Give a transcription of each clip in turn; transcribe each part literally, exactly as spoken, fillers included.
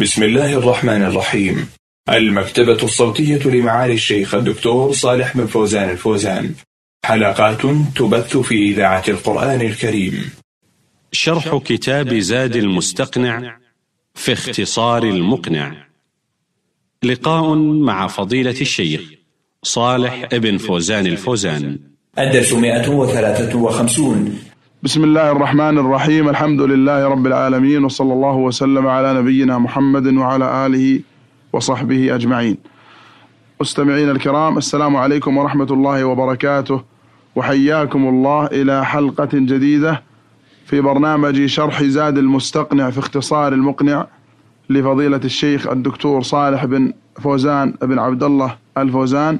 بسم الله الرحمن الرحيم. المكتبة الصوتية لمعالي الشيخ الدكتور صالح بن فوزان الفوزان، حلقات تبث في إذاعة القرآن الكريم. شرح كتاب زاد المستقنع في اختصار المقنع، لقاء مع فضيلة الشيخ صالح بن فوزان الفوزان، الدرس مئة وثلاثة وخمسون. بسم الله الرحمن الرحيم. الحمد لله رب العالمين، وصلى الله وسلم على نبينا محمد وعلى آله وصحبه أجمعين. مستمعين الكرام، السلام عليكم ورحمة الله وبركاته، وحياكم الله إلى حلقة جديدة في برنامج شرح زاد المستقنع في اختصار المقنع لفضيلة الشيخ الدكتور صالح بن فوزان بن عبد الله الفوزان،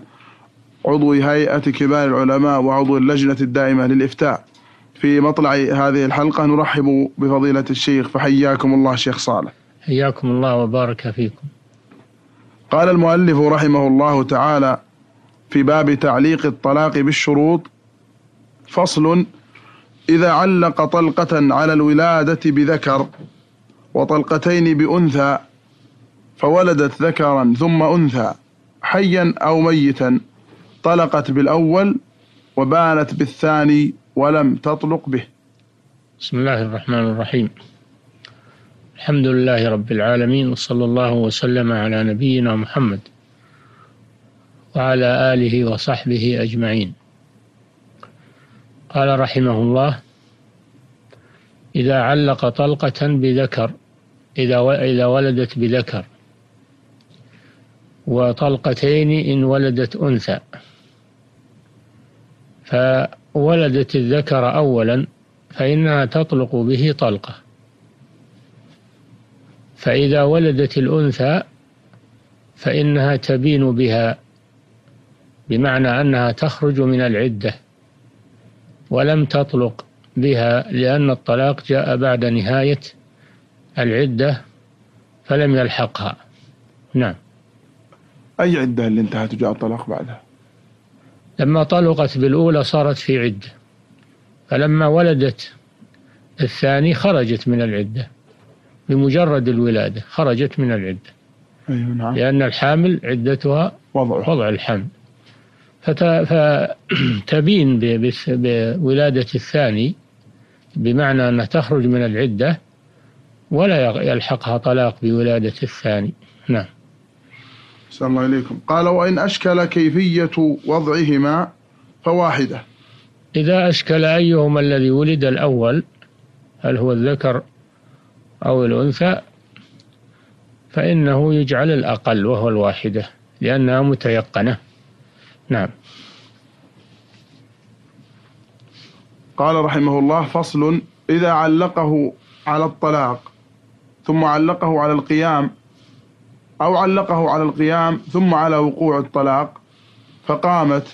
عضو هيئة كبار العلماء وعضو اللجنة الدائمة للإفتاء. في مطلع هذه الحلقة نرحب بفضيلة الشيخ، فحياكم الله شيخ صالح. حياكم الله وبارك فيكم. قال المؤلف رحمه الله تعالى في باب تعليق الطلاق بالشروط: فصل: إذا علق طلقة على الولادة بذكر وطلقتين بأنثى فولدت ذكرا ثم أنثى حيا أو ميتا، طلقت بالأول وبانت بالثاني ولم تطلق به. بسم الله الرحمن الرحيم. الحمد لله رب العالمين، وصلى الله وسلم على نبينا محمد وعلى آله وصحبه أجمعين. قال رحمه الله: إذا علق طلقة بذكر، إذا ولدت بذكر، وطلقتين إن ولدت أنثى، ف ولدت الذكر أولا فإنها تطلق به طلقة، فإذا ولدت الأنثى فإنها تبين بها، بمعنى أنها تخرج من العدة ولم تطلق بها، لأن الطلاق جاء بعد نهاية العدة فلم يلحقها. نعم. أي عدة اللي انتهت وجاء الطلاق بعدها؟ لما طلقت بالأولى صارت في عدة، فلما ولدت الثاني خرجت من العدة بمجرد الولادة، خرجت من العدة. أيوة نعم. لأن الحامل عدتها وضع, وضع الحمل، فتبين بولادة الثاني، بمعنى أنها تخرج من العدة ولا يلحقها طلاق بولادة الثاني. نعم. السلام الله عليكم. قال: وإن أشكل كيفية وضعهما فواحدة. إذا أشكل أيهما الذي ولد الأول، هل هو الذكر أو الأنثى، فإنه يجعل الأقل وهو الواحدة، لأنها متيقنة. نعم. قال رحمه الله: فصل: إذا علقه على الطلاق ثم علقه على القيام، أو علقه على القيام ثم على وقوع الطلاق، فقامت،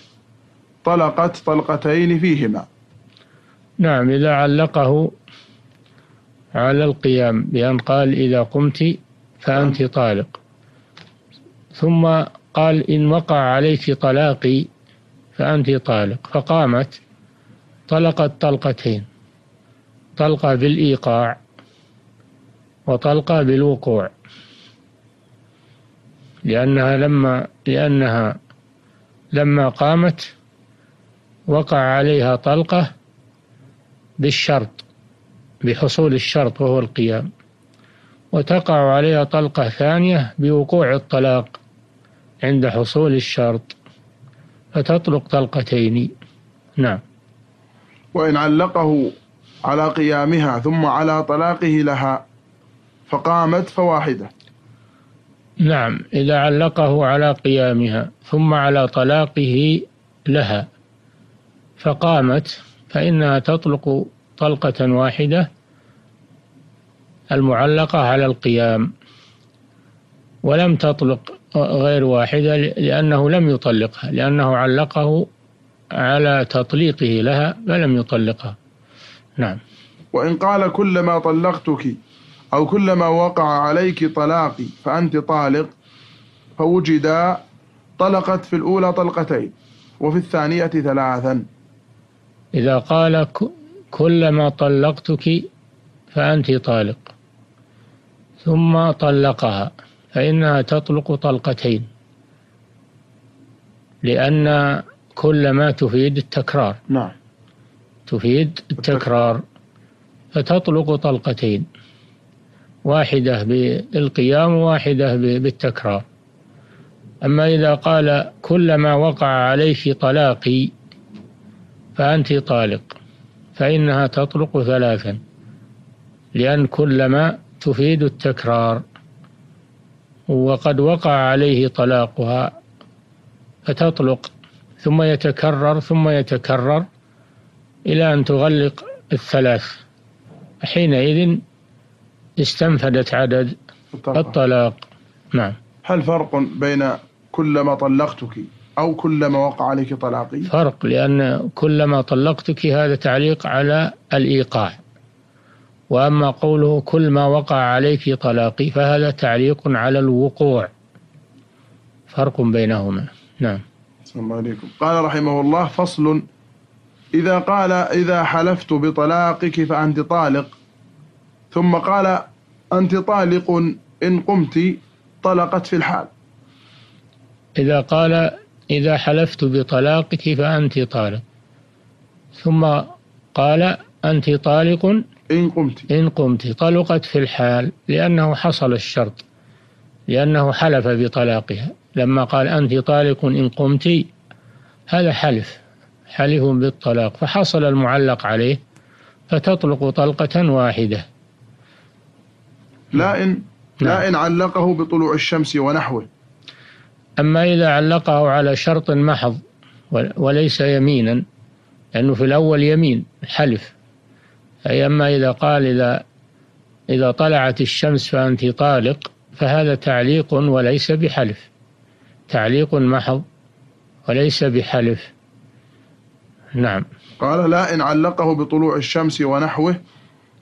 طلقت طلقتين فيهما. نعم. إذا علقه على القيام، بأن قال: إذا قمت فأنت طالق، ثم قال: إن وقع عليك طلاقي فأنت طالق، فقامت، طلقت طلقتين، طلقة بالإيقاع وطلقة بالوقوع، لأنها لما لأنها لما قامت وقع عليها طلقة بالشرط، بحصول الشرط وهو القيام، وتقع عليها طلقة ثانية بوقوع الطلاق عند حصول الشرط، فتطلق طلقتين. نعم. وإن علقه على قيامها ثم على طلاقه لها فقامت فواحدة. نعم. إذا علقه على قيامها ثم على طلاقه لها فقامت، فإنها تطلق طلقة واحدة المعلقة على القيام، ولم تطلق غير واحدة، لأنه لم يطلقها، لأنه علقه على تطليقه لها فلم يطلقها. نعم. وإن قال: كلما طلقتك، أو كلما وقع عليك طلاقي فأنت طالق، فوجدا، طلقت في الأولى طلقتين وفي الثانية ثلاثا. إذا قال: كلما طلقتك فأنت طالق، ثم طلقها فإنها تطلق طلقتين، لأن كل ما تفيد التكرار. نعم. تفيد التكرار فتطلق طلقتين، واحدة بالقيام وواحدة بالتكرار. أما إذا قال كلما وقع عليك طلاقي فأنت طالق، فإنها تطلق ثلاثا، لأن كلما تفيد التكرار، وقد وقع عليه طلاقها فتطلق، ثم يتكرر ثم يتكرر إلى أن تغلق الثلاث، حينئذ استنفدت عدد الطلاق. نعم. هل فرق بين كلما طلقتك أو كلما وقع عليك طلاقي؟ فرق، لأن كلما طلقتك هذا تعليق على الإيقاع، وأما قوله كلما وقع عليك طلاقي فهذا تعليق على الوقوع، فرق بينهما. نعم. السلام عليكم. قال رحمه الله: فصل. إذا قال إذا حلفت بطلاقك فأنت طالق، ثم قال أنت طالق إن قمت، طلقت في الحال. إذا قال إذا حلفت بطلاقك فأنت طالق، ثم قال أنت طالق إن قمت إن قمت طلقت في الحال، لأنه حصل الشرط، لأنه حلف بطلاقها. لما قال أنت طالق إن قمت هذا حلف حلف بالطلاق، فحصل المعلق عليه فتطلق طلقة واحدة. لا إن لا إن علقه بطلوع الشمس ونحوه. أما إذا علقه على شرط محض وليس يمينا، لأنه في الأول يمين حلف. أي أما إذا قال إذا إذا طلعت الشمس فأنت طالق فهذا تعليق وليس بحلف، تعليق محض وليس بحلف. نعم. قال لا إن علقه بطلوع الشمس ونحوه،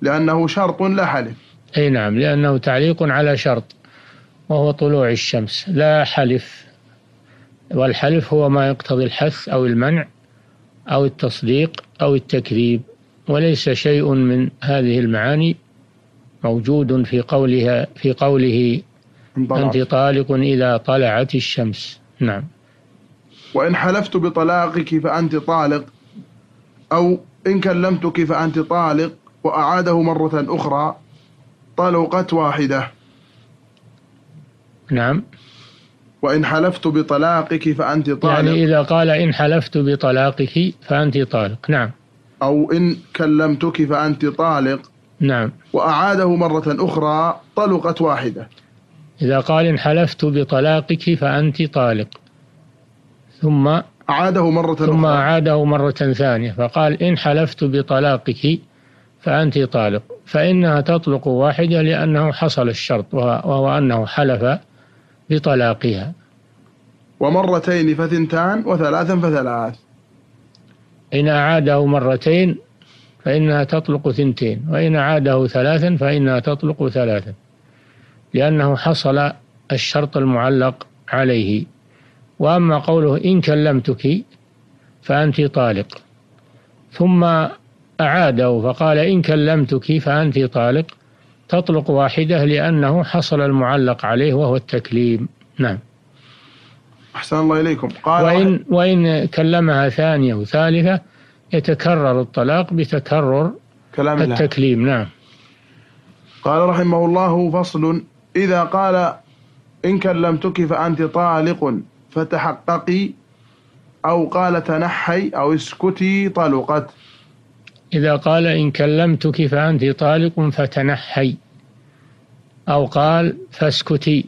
لأنه شرط لا حلف. أي نعم، لأنه تعليق على شرط وهو طلوع الشمس، لا حلف، والحلف هو ما يقتضي الحث أو المنع أو التصديق أو التكذيب، وليس شيء من هذه المعاني موجود في قولها في قوله أنت طالق إذا طلعت الشمس. نعم. وإن حلفت بطلاقك فأنت طالق، أو إن كلمتك فأنت طالق، وأعاده مرة أخرى، طلقت واحدة. نعم. وإن حلفت بطلاقك فأنت طالق، يعني إذا قال إن حلفت بطلاقك فأنت طالق. نعم. أو إن كلمتك فأنت طالق. نعم. وأعاده مرة أخرى، طلقت واحدة. إذا قال إن حلفت بطلاقك فأنت طالق، ثم أعاده مرة ثم أخرى. أعاده مرة ثانية، فقال إن حلفت بطلاقك فأنت طالق، فإنها تطلق واحدة، لأنه حصل الشرط وهو أنه حلف بطلاقها. ومرتين فثنتان، وثلاثا فثلاث. إن أعاده مرتين فإنها تطلق ثنتين، وإن أعاده ثلاثا فإنها تطلق ثلاثا، لأنه حصل الشرط المعلق عليه. وأما قوله إن كلمتك فأنت طالق، ثم أعاده فقال إن كلمتك فأنت طالق، تطلق واحدة، لأنه حصل المعلق عليه وهو التكليم. نعم. أحسن الله إليكم. قال وإن, وإن كلمها ثانية وثالثة يتكرر الطلاق بتكرر كلام التكليم. الله. نعم. قال رحمه الله: فصل. إذا قال إن كلمتك فأنت طالق فتحققي، أو قال تنحي أو اسكتي، طلقت. إذا قال إن كلمتك فأنت طالق فتنحي، أو قال فاسكتي،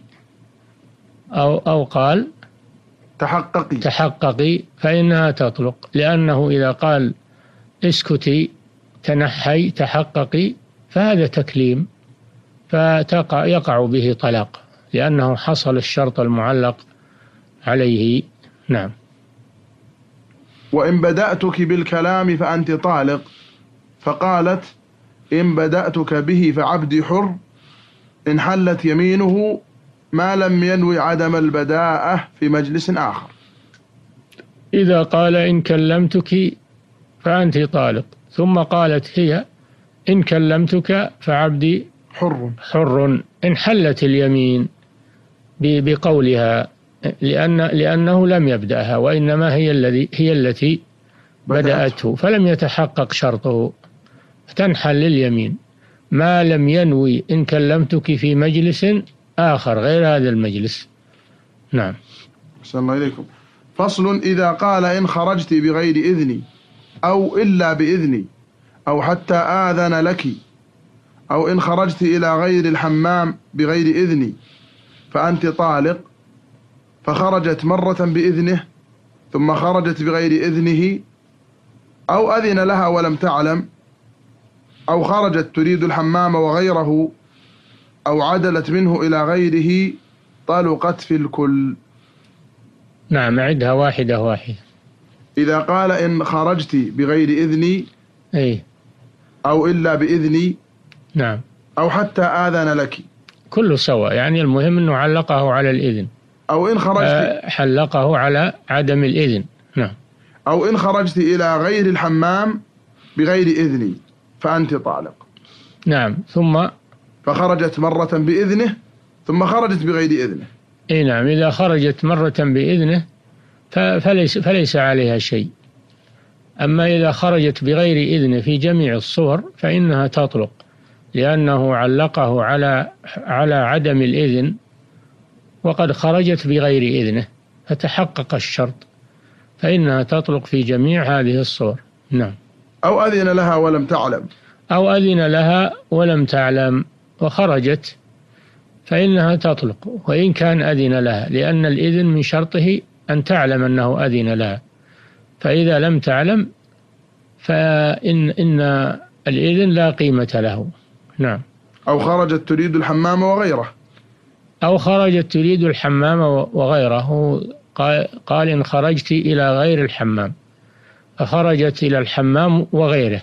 أو, أو قال تحققي تحققي فإنها تطلق، لأنه إذا قال اسكتي تنحي تحققي فهذا تكليم، فيقع به طلاق، لأنه حصل الشرط المعلق عليه. نعم. وإن بدأتك بالكلام فأنت طالق، فقالت إن بدأتك به فعبدي حر، إن حلت يمينه ما لم ينوي عدم البداءة في مجلس آخر. إذا قال إن كلمتك فأنت طالق، ثم قالت هي إن كلمتك فعبدي حر حر إن حلت اليمين بقولها، لأن لأنه لم يبدأها، وإنما هي الذي هي التي بدأته فلم يتحقق شرطه، فتنحل اليمين ما لم ينوي إن كلمتك في مجلس آخر غير هذا المجلس. نعم. أحسن الله إليكم. فصل: إذا قال إن خرجت بغير إذني أو إلا بإذني أو حتى آذن لك، أو إن خرجت إلى غير الحمام بغير إذني فأنت طالق، فخرجت مرة بإذنه ثم خرجت بغير إذنه، أو أذن لها ولم تعلم، أو خرجت تريد الحمام وغيره، أو عدلت منه إلى غيره، طلقت في الكل. نعم، عدها واحدة واحدة. إذا قال إن خرجت بغير إذني أي أو إلا بإذني، نعم، أو حتى آذن لك، كله سواء، يعني المهم أنه علقه على الإذن، أو إن خرجت حلقه على عدم الإذن. نعم. أو إن خرجت إلى غير الحمام بغير إذني فأنت طالق. نعم. ثم فخرجت مرة بإذنه ثم خرجت بغير إذنه. إيه نعم، إذا خرجت مرة بإذنه فليس, فليس عليها شيء، أما إذا خرجت بغير إذنه في جميع الصور فإنها تطلق، لأنه علقه على, على عدم الإذن، وقد خرجت بغير إذنه فتحقق الشرط، فإنها تطلق في جميع هذه الصور. نعم. أو أذن لها ولم تعلم، أو أذن لها ولم تعلم وخرجت فإنها تطلق، وإن كان أذن لها، لأن الإذن من شرطه أن تعلم أنه أذن لها، فإذا لم تعلم فإن إن الإذن لا قيمة له. نعم. أو خرجت تريد الحمام وغيره، أو خرجت تريد الحمام وغيره، قال إن خرجت إلى غير الحمام، فخرجت إلى الحمام وغيره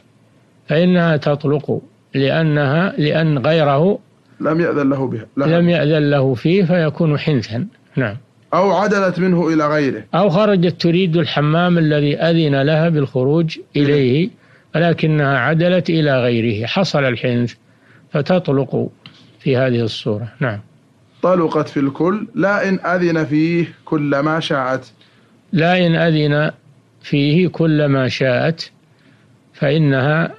فإنها تطلق، لأنها لأن غيره لم يأذن له بها، لم يأذن له فيه فيكون حنثا. نعم. أو عدلت منه إلى غيره، أو خرجت تريد الحمام الذي أذن لها بالخروج إليه ولكنها عدلت إلى غيره، حصل الحنث فتطلق في هذه الصورة. نعم. طلقت في الكل، لا إن أذن فيه كل ما شاءت، لا إن أذن فيه كل ما شاءت، فإنها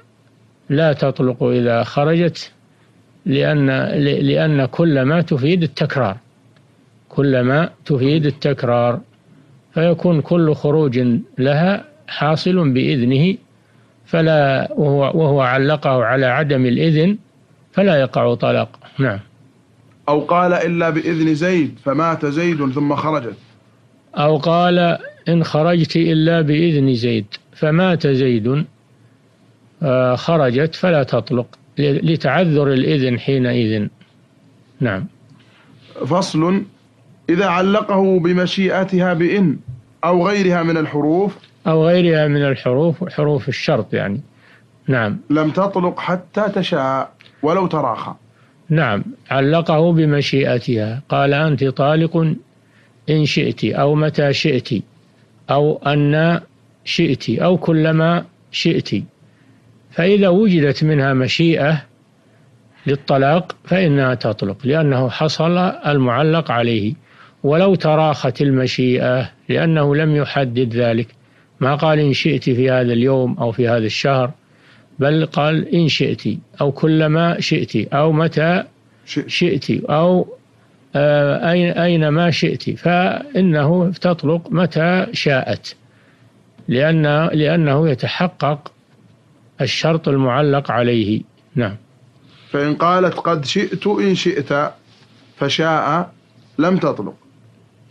لا تطلق إذا خرجت، لأن لأن كل ما تفيد التكرار، كل ما تفيد التكرار، فيكون كل خروج لها حاصل بإذنه، فلا وهو وهو علقه على عدم الإذن فلا يقع طلاق. نعم. أو قال إلا بإذن زيد فمات زيد ثم خرجت، أو قال إن خرجت إلا بإذن زيد فمات زيد خرجت فلا تطلق، لتعذر الإذن حينئذ. نعم. فصل: إذا علقه بمشيئتها بإن أو غيرها من الحروف، أو غيرها من الحروف، حروف الشرط يعني. نعم. لم تطلق حتى تشاء ولو تراخى. نعم. علقه بمشيئتها، قال أنت طالق إن شئت، أو متى شئت، أو أن شئت، أو كلما شئت، فإذا وجدت منها مشيئة للطلاق فإنها تطلق، لأنه حصل المعلق عليه، ولو تراخت المشيئة، لأنه لم يحدد ذلك، ما قال إن شئت في هذا اليوم أو في هذا الشهر، بل قال إن شئت، أو كلما شئت، أو متى شئت، أو أينما شئت، فإنه تطلق متى شاءت، لأن لأنه يتحقق الشرط المعلق عليه. نعم. فإن قالت قد شئت إن شئت فشاء لم تطلق.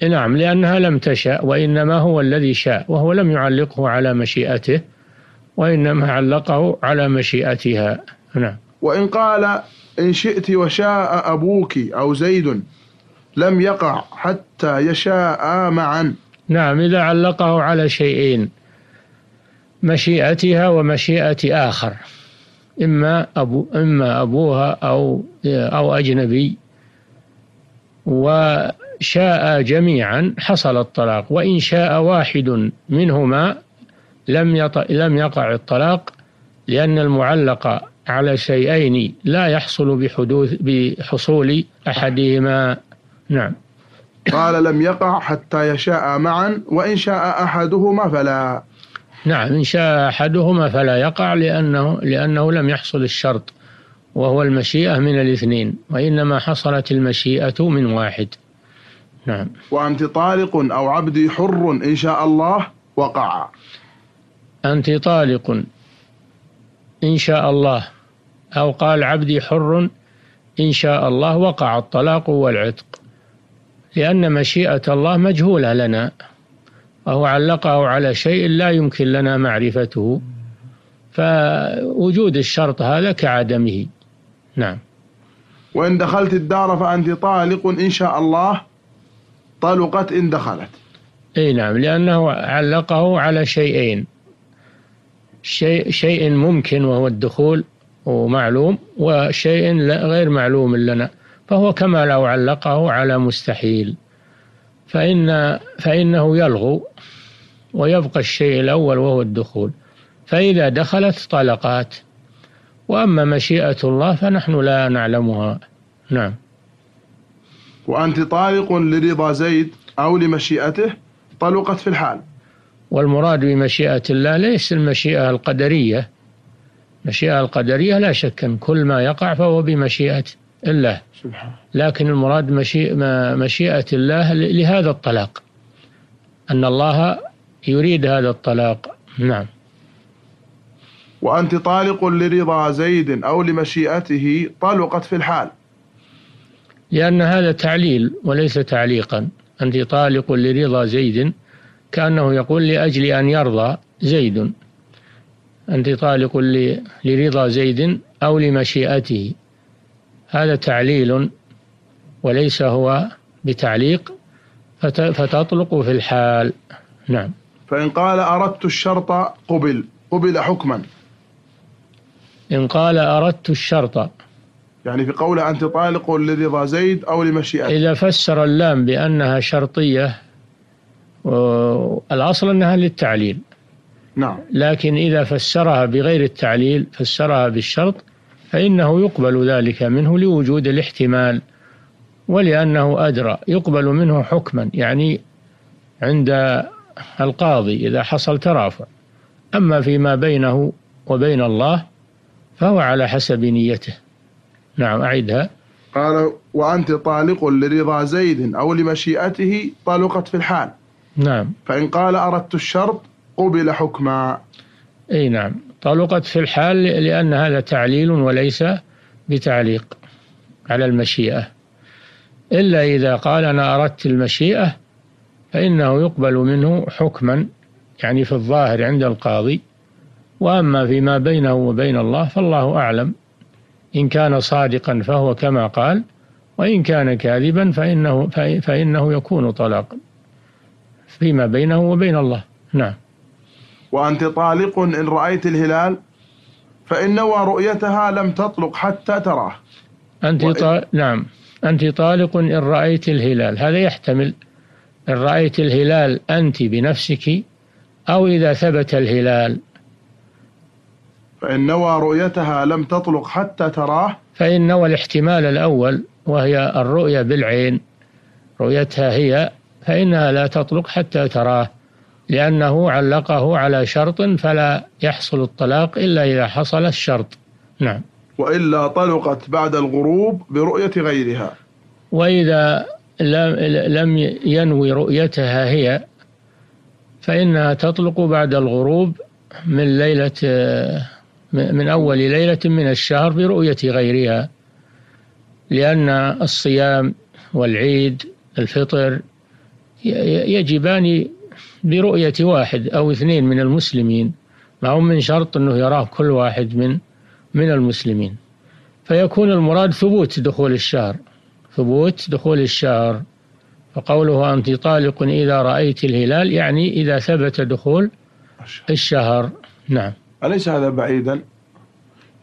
نعم، لأنها لم تشاء، وإنما هو الذي شاء، وهو لم يعلقه على مشيئته، وإنما علقه على مشيئتها. نعم. وإن قال إن شئت وشاء أبوك أو زيد لم يقع حتى يشاء معا. نعم. إذا علقه على شيئين، مشيئتها ومشيئة آخر، إما أبو إما أبوها أو أو أجنبي، وشاء جميعا حصل الطلاق، وإن شاء واحد منهما لم لم يقع الطلاق، لأن المعلق على شيئين لا يحصل بحدوث بحصول أحدهما. نعم. قال لم يقع حتى يشاء معا وإن شاء أحدهما فلا. نعم، إن شاء أحدهما فلا يقع لأنه, لأنه لم يحصل الشرط وهو المشيئة من الاثنين، وإنما حصلت المشيئة من واحد. نعم. وأنت طالق أو عبدي حر إن شاء الله وقع. أنت طالق إن شاء الله، أو قال عبدي حر إن شاء الله، وقع الطلاق والعتق، لأن مشيئة الله مجهولة لنا، وهو علقه على شيء لا يمكن لنا معرفته، فوجود الشرط هذا كعدمه. نعم. وإن دخلت الدار فأنت طالق إن شاء الله، طلقت إن دخلت. أي نعم، لأنه علقه على شيئين، شيء, شيء ممكن وهو الدخول ومعلوم، وشيء غير معلوم لنا، فهو كما لو علقه على مستحيل، فإن فإنه يلغو ويبقى الشيء الأول وهو الدخول، فإذا دخلت طلقات. وأما مشيئة الله فنحن لا نعلمها. نعم. وأنت طالق لرضا زيد أو لمشيئته، طلقت في الحال. والمراد بمشيئة الله ليس المشيئة القدرية، المشيئة القدرية لا شك كل ما يقع فهو بمشيئة الله، لكن المراد مشيئة الله لهذا الطلاق، أن الله يريد هذا الطلاق. نعم. وأنت طالق لرضا زيد أو لمشيئته، طلقت في الحال، لأن هذا تعليل وليس تعليقا. أنت طالق لرضا زيد، كأنه يقول لأجل أن يرضى زيد، أنت طالق لرضا زيد أو لمشيئته، هذا تعليل وليس هو بتعليق، فتطلق في الحال. نعم. فإن قال أردت الشرط قبل، قبل حكما. إن قال أردت الشرط، يعني في قوله أنت طالق لرضا زيد أو لمشيئته، إذا فسر اللام بأنها شرطية، الأصل أنها للتعليل. نعم. لكن إذا فسرها بغير التعليل، فسرها بالشرط، فإنه يقبل ذلك منه لوجود الاحتمال، ولأنه أدرى، يقبل منه حكما، يعني عند القاضي إذا حصل ترافع. أما فيما بينه وبين الله فهو على حسب نيته. نعم. أعيدها. قال وأنت طالق لرضا زيد أو لمشيئته، طلقت في الحال. نعم. فإن قال أردت الشرط قبل حكما. أي نعم، طلقت في الحال لأن هذا تعليل وليس بتعليق على المشيئة، إلا إذا قال أنا أردت المشيئة فإنه يقبل منه حكما، يعني في الظاهر عند القاضي. وأما فيما بينه وبين الله فالله أعلم، إن كان صادقا فهو كما قال، وإن كان كاذبا فإنه, فإنه يكون طلاقا فيما بينه وبين الله. نعم. وأنت طالق إن رأيت الهلال، فإن نوى رؤيتها لم تطلق حتى تراه. أنت وإن... طال... نعم، أنت طالق إن رأيت الهلال، هذا يحتمل إن رأيت الهلال أنت بنفسك، أو إذا ثبت الهلال. فإن نوى رؤيتها لم تطلق حتى تراه، فإن نوى الاحتمال الأول وهي الرؤية بالعين، رؤيتها هي، فإنها لا تطلق حتى تراه، لأنه علقه على شرط، فلا يحصل الطلاق إلا إذا حصل الشرط. نعم. وإلا طلقت بعد الغروب برؤية غيرها. وإذا لم ينوي رؤيتها هي فإنها تطلق بعد الغروب من ليلة، من أول ليلة من الشهر برؤية غيرها، لأن الصيام والعيد الفطر يجبان برؤية واحد أو اثنين من المسلمين، مع من شرط أنه يراه كل واحد من من المسلمين، فيكون المراد ثبوت دخول الشهر، ثبوت دخول الشهر. فقوله أنت طالق إذا رأيت الهلال، يعني إذا ثبت دخول الشهر. نعم. أليس هذا بعيدا؟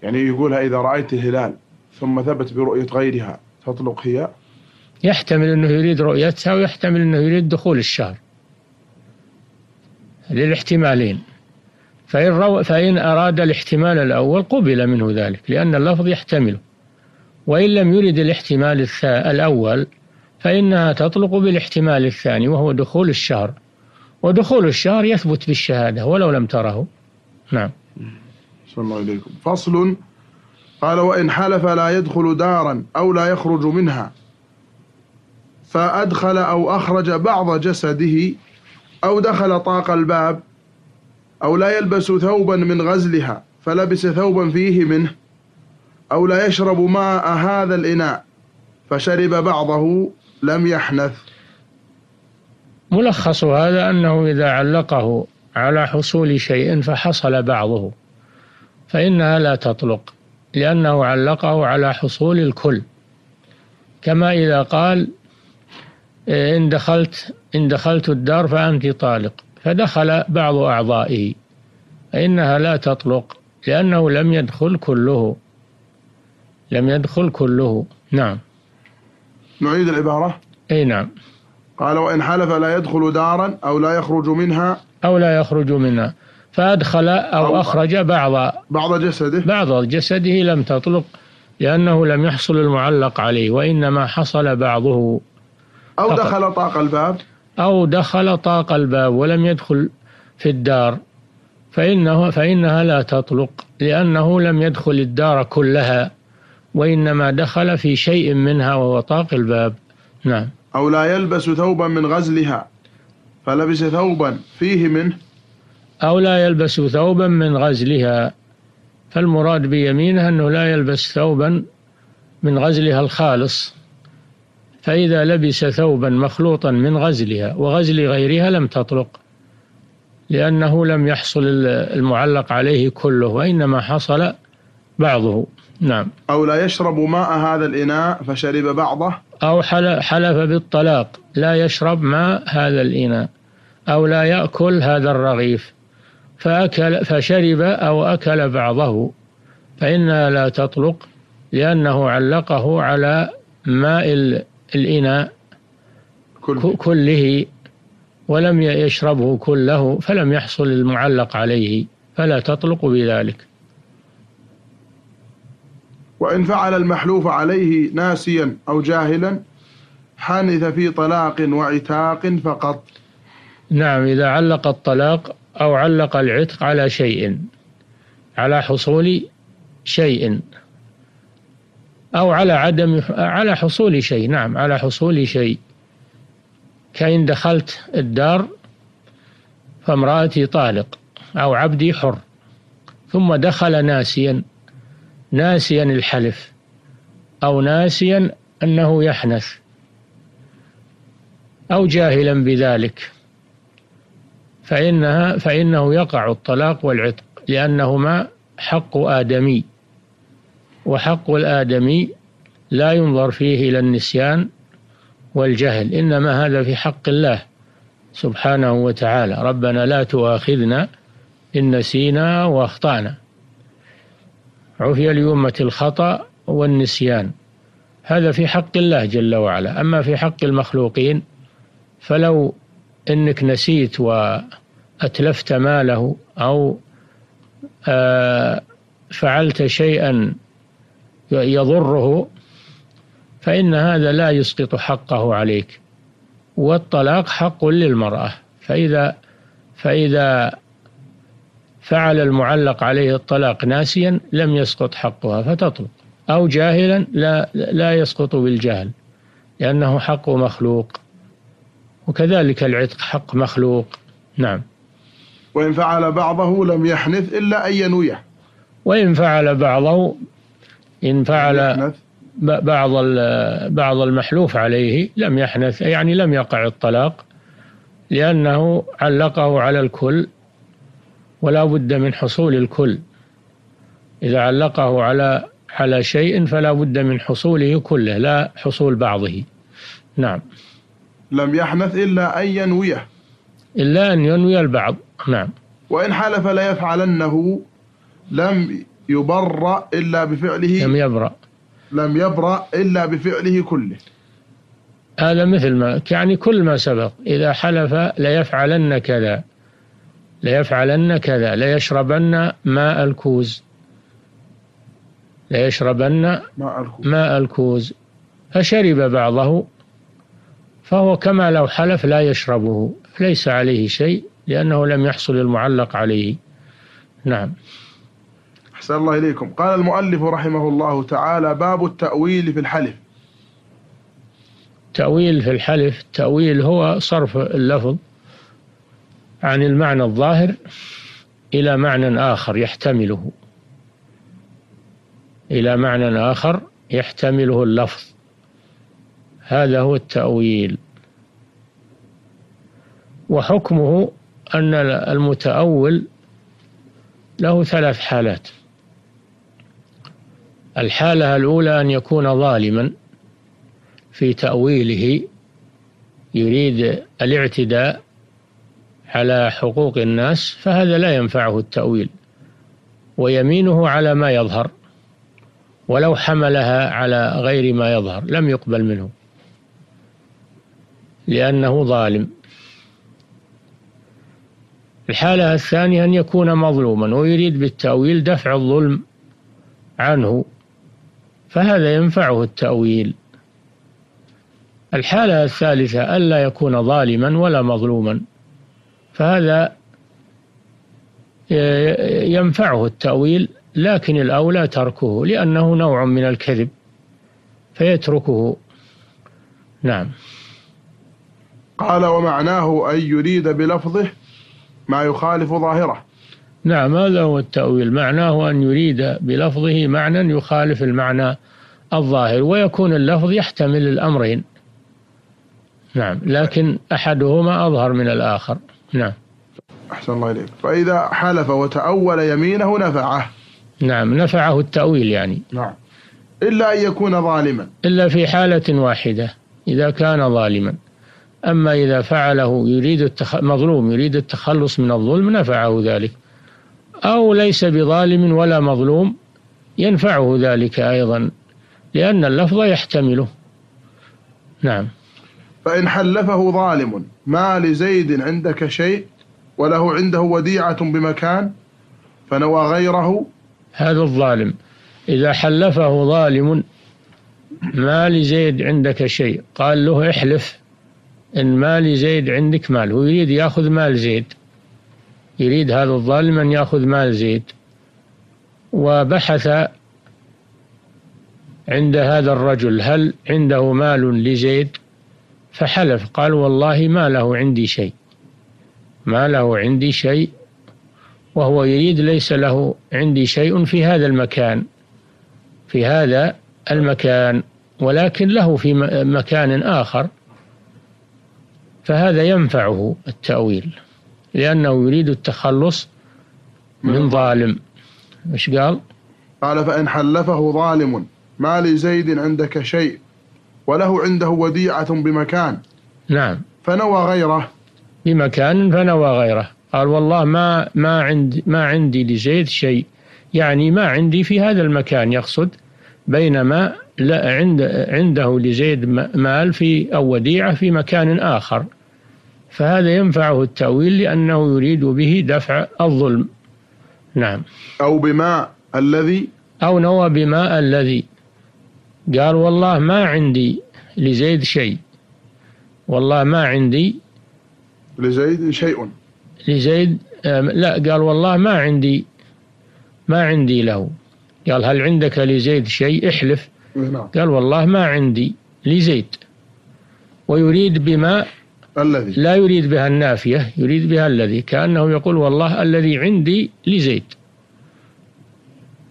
يعني يقولها إذا رأيت الهلال ثم ثبت برؤية غيرها، تطلق هي؟ يحتمل أنه يريد رؤيتها، ويحتمل أنه يريد دخول الشهر، للاحتمالين. فإن, رو فإن أراد الاحتمال الأول قبل منه ذلك لأن اللفظ يحتمله، وإن لم يرد الاحتمال الأول فإنها تطلق بالاحتمال الثاني وهو دخول الشهر، ودخول الشهر يثبت بالشهادة ولو لم تره. نعم. صلى الله عليكم. فصل. قال: وإن حلف لا يدخل دارا أو لا يخرج منها فأدخل أو أخرج بعض جسده أو دخل طاق الباب أو لا يلبس ثوبا من غزلها فلبس ثوبا فيه منه أو لا يشرب ماء هذا الإناء فشرب بعضه لم يحنث. ملخص هذا أنه إذا علقه على حصول شيء فحصل بعضه فإنها لا تطلق لأنه علقه على حصول الكل، كما إذا قال إن دخلت, إن دخلت الدار فأنت طالق فدخل بعض أعضائه، فإنها لا تطلق لأنه لم يدخل كله لم يدخل كله. نعم. نعيد العبارة. أي نعم. قال: وإن حلف لا يدخل دارا أو لا يخرج منها أو لا يخرج منها فأدخل أو, أو أخرج بعض بعض جسده بعض جسده لم تطلق لأنه لم يحصل المعلق عليه وإنما حصل بعضه. أو فقط. دخل طاق الباب أو دخل طاق الباب ولم يدخل في الدار فإنه فإنها لا تطلق لأنه لم يدخل الدار كلها وإنما دخل في شيء منها وهو طاق الباب. نعم. أو لا يلبس ثوبا من غزلها فلبس ثوبا فيه منه أو لا يلبس ثوبا من غزلها، فالمراد بيمينها أنه لا يلبس ثوبا من غزلها الخالص، فإذا لبس ثوبا مخلوطا من غزلها وغزل غيرها لم تطلق لأنه لم يحصل المعلق عليه كله وإنما حصل بعضه. نعم. أو لا يشرب ماء هذا الإناء فشرب بعضه. أو حلف بالطلاق لا يشرب ماء هذا الإناء أو لا يأكل هذا الرغيف فأكل فشرب أو أكل بعضه فإنها لا تطلق لأنه علقه على ماء الإناء كله, كله ولم يشربه كله فلم يحصل المعلق عليه فلا تطلق بذلك. وإن فعل المحلوف عليه ناسيا أو جاهلا حنث في طلاق وعتاق فقط. نعم. إذا علق الطلاق أو علق العتق على شيء على حصول شيء أو على عدم على حصول شيء. نعم، على حصول شيء، كأن دخلت الدار فامرأتي طالق أو عبدي حر ثم دخل ناسيا ناسيا الحلف أو ناسيا أنه يحنث أو جاهلا بذلك فإنها فإنه يقع الطلاق والعتق لأنهما حق آدمي، وحق الآدمي لا ينظر فيه إلى النسيان والجهل، إنما هذا في حق الله سبحانه وتعالى: ربنا لا تؤاخذنا إن نسينا وأخطأنا. عفي اليمة الخطأ والنسيان، هذا في حق الله جل وعلا. أما في حق المخلوقين فلو إنك نسيت وأتلفت ماله أو فعلت شيئا يضره فإن هذا لا يسقط حقه عليك، والطلاق حق للمرأة، فإذا فإذا فعل المعلق عليه الطلاق ناسيا لم يسقط حقها فتطلق، أو جاهلا لا, لا يسقط بالجهل لأنه حق مخلوق، وكذلك العتق حق مخلوق. نعم. وإن فعل بعضه لم يحنث إلا أن ينويه. وإن فعل بعضه إن فعل بعض بعض المحلوف عليه لم يحنث، يعني لم يقع الطلاق لأنه علقه على الكل ولا بد من حصول الكل. إذا علقه على على شيء فلا بد من حصوله كله لا حصول بعضه. نعم. لم يحنث إلا أن ينويه، إلا أن ينوي البعض. نعم. وإن حلف لا يفعلنه لم يبرأ إلا بفعله لم يبرأ لم يبرأ إلا بفعله كله. هذا مثل ما يعني كل ما سبق. إذا حلف لا يفعلن كذا ليفعلن كذا، ليشربن ماء الكوز، ليشربن ماء الكوز، فشرب بعضه فهو كما لو حلف لا يشربه، ليس عليه شيء لأنه لم يحصل المعلق عليه. نعم. أحسن الله إليكم. قال المؤلف رحمه الله تعالى: باب التأويل في الحلف. تأويل في الحلف، التأويل هو صرف اللفظ عن المعنى الظاهر إلى معنى آخر يحتمله، إلى معنى آخر يحتمله اللفظ، هذا هو التأويل. وحكمه أن المتأول له ثلاث حالات: الحالة الأولى أن يكون ظالما في تأويله، يريد الاعتداء على حقوق الناس، فهذا لا ينفعه التأويل ويمينه على ما يظهر، ولو حملها على غير ما يظهر لم يقبل منه لأنه ظالم. الحالة الثانية أن يكون مظلوما ويريد بالتأويل دفع الظلم عنه، فهذا ينفعه التأويل. الحالة الثالثة ألا يكون ظالما ولا مظلوما، فهذا ينفعه التأويل، لكن الأولى تركه لأنه نوع من الكذب فيتركه. نعم. قال: ومعناه أن يريد بلفظه ما يخالف ظاهره. نعم، هذا هو التأويل، معناه أن يريد بلفظه معنى يخالف المعنى الظاهر، ويكون اللفظ يحتمل الأمرين. نعم، لكن أحدهما أظهر من الآخر. نعم. أحسن الله إليك. فإذا حلف وتأول يمينه نفعه. نعم، نفعه التأويل يعني. نعم. إلا أن يكون ظالما. إلا في حالة واحدة، إذا كان ظالما. أما إذا فعله يريد التخ... مظلوم يريد التخلص من الظلم نفعه ذلك، أو ليس بظالم ولا مظلوم ينفعه ذلك أيضا، لأن اللفظ يحتمله. نعم. فإن حلفه ظالم: ما لزيد عندك شيء وله عنده وديعة بمكان، فنوى غيره، هذا الظالم. إذا حلفه ظالم: ما لزيد عندك شيء، قال له احلف إن مال زيد عندك مال، هو يريد يأخذ مال زيد، يريد هذا الظالم أن يأخذ مال زيد، وبحث عند هذا الرجل هل عنده مال لزيد، فحلف قال: والله ما له عندي شيء، ما له عندي شيء، وهو يريد ليس له عندي شيء في هذا المكان، في هذا المكان، ولكن له في مكان آخر، فهذا ينفعه التأويل لأنه يريد التخلص من ظالم. إيش قال؟ قال: فإن حلفه ظالم: ما لزيد عندك شيء وله عنده وديعة بمكان. نعم. فنوى غيره. بمكان، فنوى غيره، قال: والله ما ما عندي ما عندي لزيد شيء، يعني ما عندي في هذا المكان، يقصد بينما لا عند عنده لزيد مال في أو وديعة في مكان آخر، فهذا ينفعه التأويل لأنه يريد به دفع الظلم. نعم. أو بماء الذي، أو نوى بماء الذي، قال: والله ما عندي لزيد شيء، والله ما عندي لزيد شيء لزيد لا قال: والله ما عندي ما عندي له، قال: هل عندك لزيد شيء؟ احلف. قال: والله ما عندي لزيد، ويريد بما الذي، لا يريد بها النافية، يريد بها الذي، كأنه يقول: والله الذي عندي لزيد،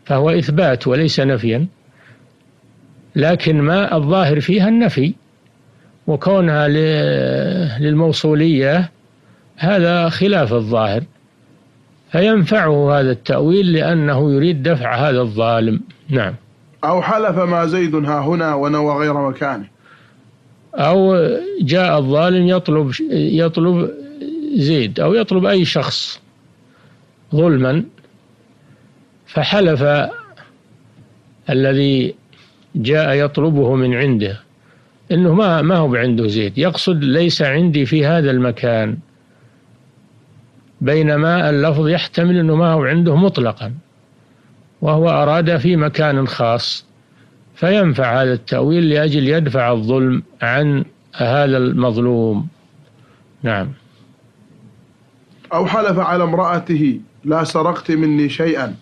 فهو إثبات وليس نفيا، لكن ما الظاهر فيها النفي، وكونها للموصولية هذا خلاف الظاهر، فينفعه هذا التأويل لأنه يريد دفع هذا الظالم. نعم. أو حلف: ما زيد ها هنا، ونوى غير مكانه، أو جاء الظالم يطلب يطلب زيد أو يطلب أي شخص ظلما، فحلف الذي جاء يطلبه من عنده إنه ما ما هو عنده زيد، يقصد ليس عندي في هذا المكان، بينما اللفظ يحتمل أنه ما هو عنده مطلقا وهو أراد في مكان خاص، فينفع هذا التأويل لأجل يدفع الظلم عن هذا المظلوم. نعم. أو حلف على امرأته لا سرقت مني شيئا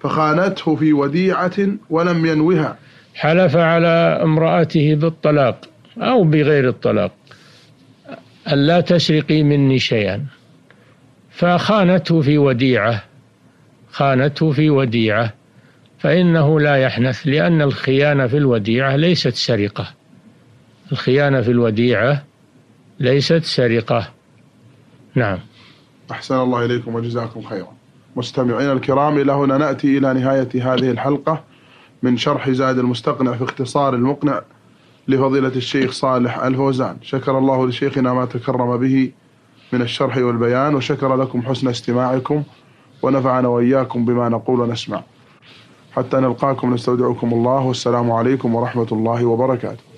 فخانته في وديعة ولم ينوها. حلف على امرأته بالطلاق أو بغير الطلاق ألا تسرقي مني شيئا، فخانته في وديعة، خانته في وديعة فإنه لا يحنث، لأن الخيانة في الوديعة ليست سرقة، الخيانة في الوديعة ليست سرقة. نعم. أحسن الله إليكم وجزاكم خيرا. مستمعين الكرام، إلى هنا نأتي إلى نهاية هذه الحلقة من شرح زاد المستقنع في اختصار المقنع لفضيلة الشيخ صالح الفوزان. شكر الله لشيخنا ما تكرم به من الشرح والبيان، وشكر لكم حسن استماعكم، ونفعنا وإياكم بما نقول ونسمع. حتى نلقاكم نستودعكم الله، والسلام عليكم ورحمة الله وبركاته.